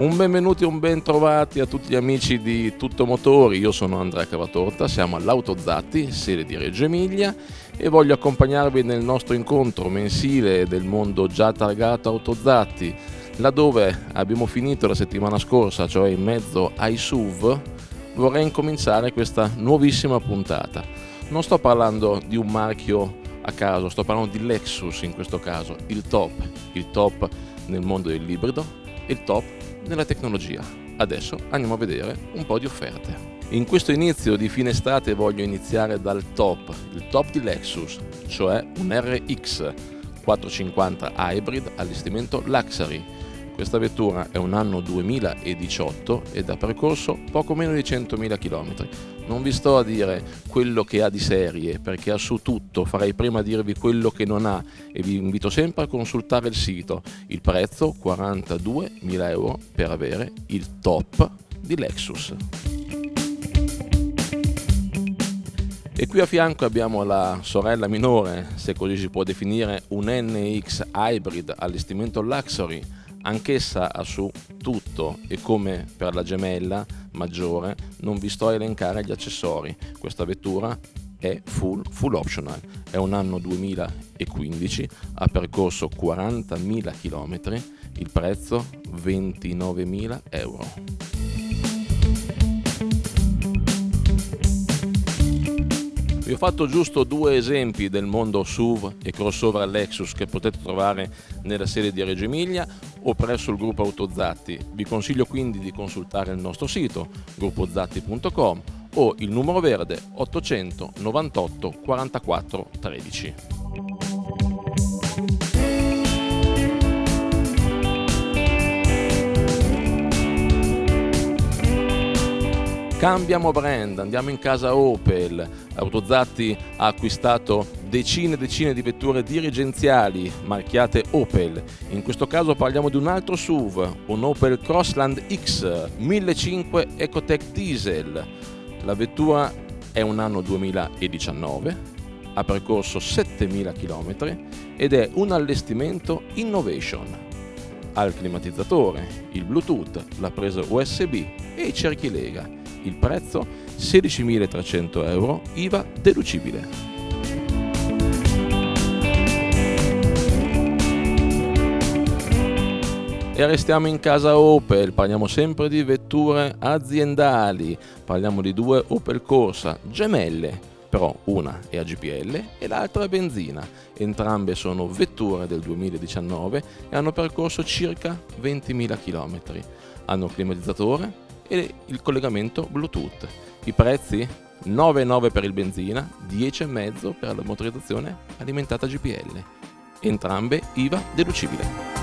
Un benvenuti e un ben trovati a tutti gli amici di Tutto Motori. Io sono Andrea Cavatorta, siamo all'AutoZatti, sede di Reggio Emilia, e voglio accompagnarvi nel nostro incontro mensile del mondo già targato AutoZatti, laddove abbiamo finito la settimana scorsa, cioè in mezzo ai SUV. Vorrei incominciare questa nuovissima puntata. Non sto parlando di un marchio a caso, sto parlando di Lexus in questo caso, il top nel mondo dell'ibrido, il top nella tecnologia. Adesso andiamo a vedere un po' di offerte. In questo inizio di fine estate voglio iniziare dal top, il top di Lexus, cioè un RX 450 Hybrid allestimento Luxury. Questa vettura è un anno 2018 ed ha percorso poco meno di 100.000 km. Non vi sto a dire quello che ha di serie, perché ha su tutto, farei prima a dirvi quello che non ha, e vi invito sempre a consultare il sito. Il prezzo 42.000 euro per avere il top di Lexus. E qui a fianco abbiamo la sorella minore, se così si può definire, un NX Hybrid allestimento Luxury. Anch'essa ha su tutto, e come per la gemella maggiore non vi sto a elencare gli accessori. Questa vettura è full optional, è un anno 2015, ha percorso 40.000 km, il prezzo 29.000 euro. Vi ho fatto giusto due esempi del mondo SUV e crossover Lexus che potete trovare nella sede di Reggio Emilia o presso il gruppo AutoZatti. Vi consiglio quindi di consultare il nostro sito gruppozatti.com o il numero verde 898 44 13. Cambiamo brand, andiamo in casa Opel. AutoZatti ha acquistato decine e decine di vetture dirigenziali marchiate Opel. In questo caso parliamo di un altro SUV, un Opel Crossland X 1.5 Ecotec Diesel. La vettura è un anno 2019, ha percorso 7.000 km ed è un allestimento Innovation. Ha il climatizzatore, il Bluetooth, la presa USB e i cerchi Lega. Il prezzo 16.300 euro, IVA deducibile. E restiamo in casa Opel, parliamo sempre di vetture aziendali, parliamo di due Opel Corsa gemelle, però una è a GPL e l'altra è benzina. Entrambe sono vetture del 2019 e hanno percorso circa 20.000 km. Hanno climatizzatore e il collegamento Bluetooth. I prezzi 9,9 per il benzina, 10,5 per la motorizzazione alimentata GPL. Entrambe IVA deducibile.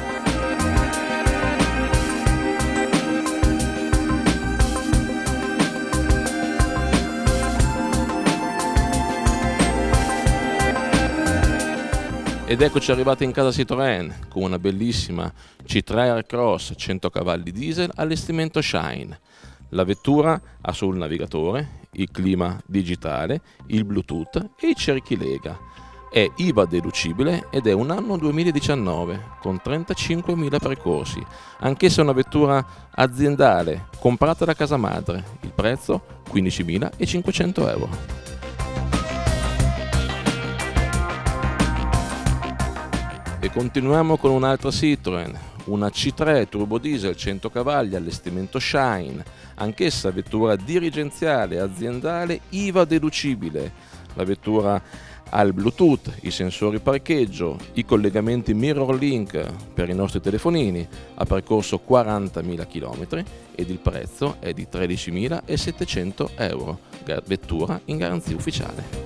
Ed eccoci arrivati in casa Citroën con una bellissima C3 Aircross 100 cavalli diesel allestimento Shine. La vettura ha sul navigatore, il clima digitale, il Bluetooth e i cerchi Lega. È IVA deducibile ed è un anno 2019 con 35.000 percorsi. Anch'essa è una vettura aziendale comprata da casa madre. Il prezzo 15.500 euro. E continuiamo con un'altra Citroën, una C3 turbo diesel 100 cavalli allestimento Shine, anch'essa vettura dirigenziale aziendale IVA deducibile. La vettura ha il Bluetooth, i sensori parcheggio, i collegamenti Mirror Link per i nostri telefonini, ha percorso 40.000 km ed il prezzo è di 13.700 euro, vettura in garanzia ufficiale.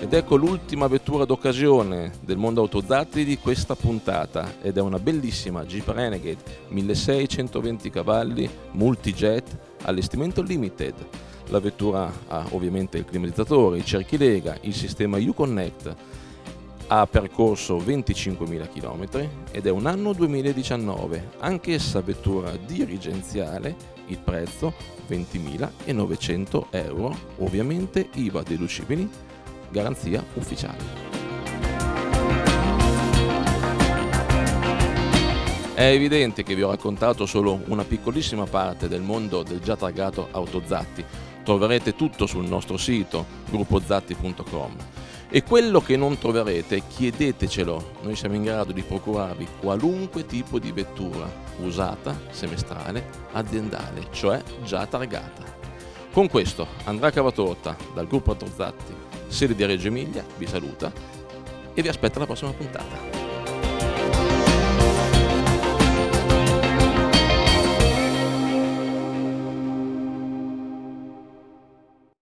Ed ecco l'ultima vettura d'occasione del mondo AutoZatti di questa puntata, ed è una bellissima Jeep Renegade 1620 cavalli Multijet allestimento Limited. La vettura ha ovviamente il climatizzatore, i cerchi Lega, il sistema Uconnect. Ha percorso 25.000 km ed è un anno 2019, anch'essa vettura dirigenziale, il prezzo 20.900 euro, ovviamente IVA deducibili. Garanzia ufficiale. È evidente che vi ho raccontato solo una piccolissima parte del mondo del già targato AutoZatti. Troverete tutto sul nostro sito gruppozatti.com. E quello che non troverete chiedetecelo, noi siamo in grado di procurarvi qualunque tipo di vettura usata, semestrale, aziendale, cioè già targata. Con questo Andrea Cavatorta dal gruppo AutoZatti, sede di Reggio Emilia, vi saluta e vi aspetta la prossima puntata.